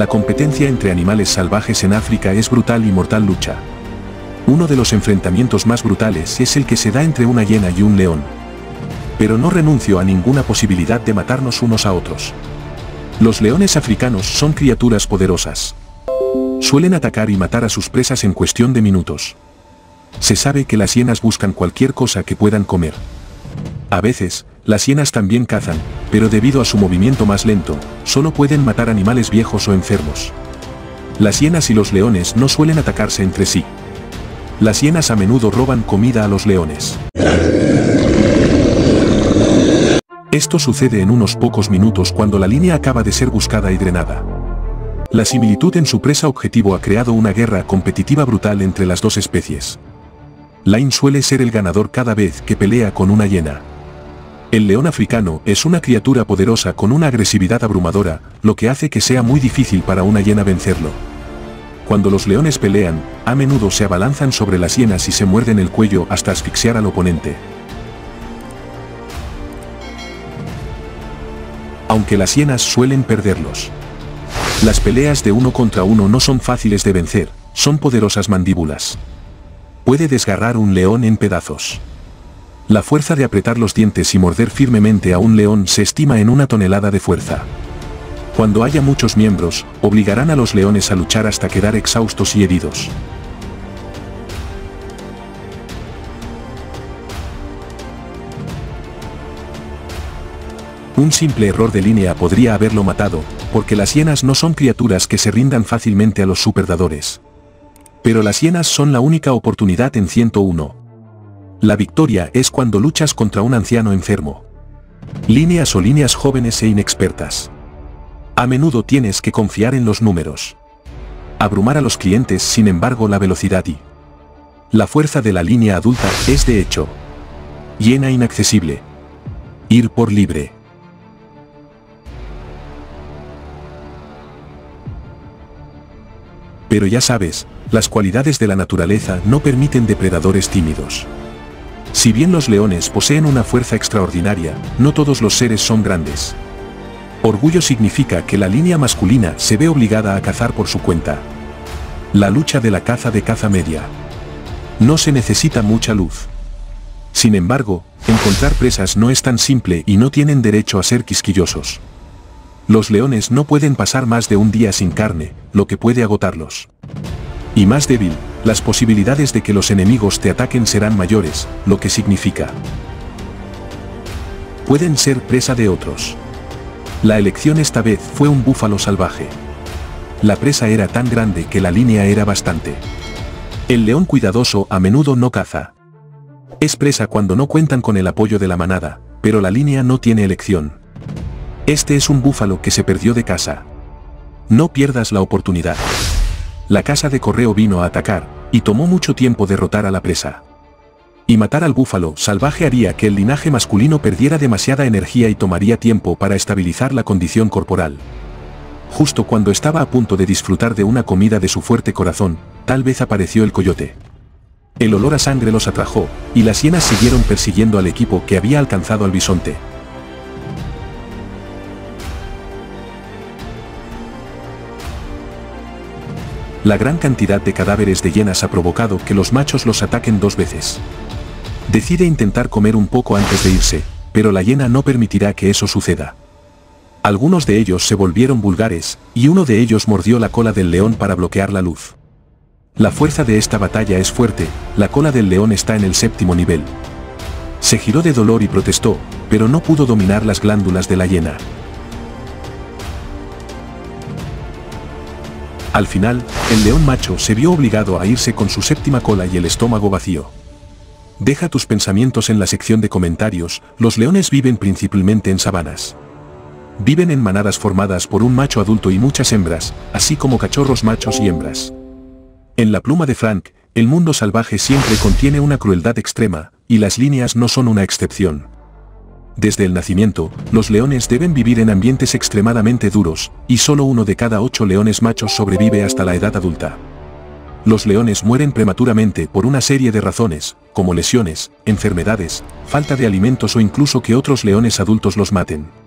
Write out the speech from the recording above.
La competencia entre animales salvajes en África es brutal y mortal lucha. Uno de los enfrentamientos más brutales es el que se da entre una hiena y un león. Pero no renuncio a ninguna posibilidad de matarnos unos a otros. Los leones africanos son criaturas poderosas. Suelen atacar y matar a sus presas en cuestión de minutos. Se sabe que las hienas buscan cualquier cosa que puedan comer. A veces, las hienas también cazan, pero debido a su movimiento más lento, solo pueden matar animales viejos o enfermos. Las hienas y los leones no suelen atacarse entre sí. Las hienas a menudo roban comida a los leones. Esto sucede en unos pocos minutos cuando la línea acaba de ser buscada y drenada. La similitud en su presa objetivo ha creado una guerra competitiva brutal entre las dos especies. Lion suele ser el ganador cada vez que pelea con una hiena. El león africano es una criatura poderosa con una agresividad abrumadora, lo que hace que sea muy difícil para una hiena vencerlo. Cuando los leones pelean, a menudo se abalanzan sobre las hienas y se muerden el cuello hasta asfixiar al oponente. Aunque las hienas suelen perderlos. Las peleas de uno contra uno no son fáciles de vencer, son poderosas mandíbulas. Puede desgarrar un león en pedazos. La fuerza de apretar los dientes y morder firmemente a un león se estima en 1 tonelada de fuerza. Cuando haya muchos miembros, obligarán a los leones a luchar hasta quedar exhaustos y heridos. Un simple error de línea podría haberlo matado, porque las hienas no son criaturas que se rindan fácilmente a los superdadores. Pero las hienas son la única oportunidad en 101. La victoria es cuando luchas contra un anciano enfermo. Líneas o líneas jóvenes e inexpertas. A menudo tienes que confiar en los números. Abrumar a los clientes, sin embargo, la velocidad y la fuerza de la línea adulta es de hecho. Hiena inaccesible. Ir por libre. Pero ya sabes, las cualidades de la naturaleza no permiten depredadores tímidos. Si bien los leones poseen una fuerza extraordinaria, no todos los seres son grandes. Orgullo significa que la línea masculina se ve obligada a cazar por su cuenta. La lucha de la caza de caza media. No se necesita mucha luz. Sin embargo, encontrar presas no es tan simple y no tienen derecho a ser quisquillosos. Los leones no pueden pasar más de un día sin carne, lo que puede agotarlos. Y más débil, las posibilidades de que los enemigos te ataquen serán mayores, lo que significa pueden ser presa de otros. La elección esta vez fue un búfalo salvaje. La presa era tan grande que la línea era bastante. El león cuidadoso a menudo no caza. Es presa cuando no cuentan con el apoyo de la manada, pero la línea no tiene elección. Este es un búfalo que se perdió de casa. No pierdas la oportunidad. La casa de correo vino a atacar, y tomó mucho tiempo derrotar a la presa. Y matar al búfalo salvaje haría que el linaje masculino perdiera demasiada energía y tomaría tiempo para estabilizar la condición corporal. Justo cuando estaba a punto de disfrutar de una comida de su fuerte corazón, tal vez apareció el coyote. El olor a sangre los atrajo, y las hienas siguieron persiguiendo al equipo que había alcanzado al bisonte. La gran cantidad de cadáveres de hienas ha provocado que los machos los ataquen 2 veces. Decide intentar comer un poco antes de irse, pero la hiena no permitirá que eso suceda. Algunos de ellos se volvieron vulgares, y uno de ellos mordió la cola del león para bloquear la luz. La fuerza de esta batalla es fuerte, la cola del león está en el 7.º nivel. Se giró de dolor y protestó, pero no pudo dominar las glándulas de la hiena. Al final, el león macho se vio obligado a irse con su 7ª cola y el estómago vacío. Deja tus pensamientos en la sección de comentarios. Los leones viven principalmente en sabanas. Viven en manadas formadas por un macho adulto y muchas hembras, así como cachorros machos y hembras. En La pluma de Frank, el mundo salvaje siempre contiene una crueldad extrema, y las líneas no son una excepción. Desde el nacimiento, los leones deben vivir en ambientes extremadamente duros, y solo 1 de cada 8 leones machos sobrevive hasta la edad adulta. Los leones mueren prematuramente por una serie de razones, como lesiones, enfermedades, falta de alimentos o incluso que otros leones adultos los maten.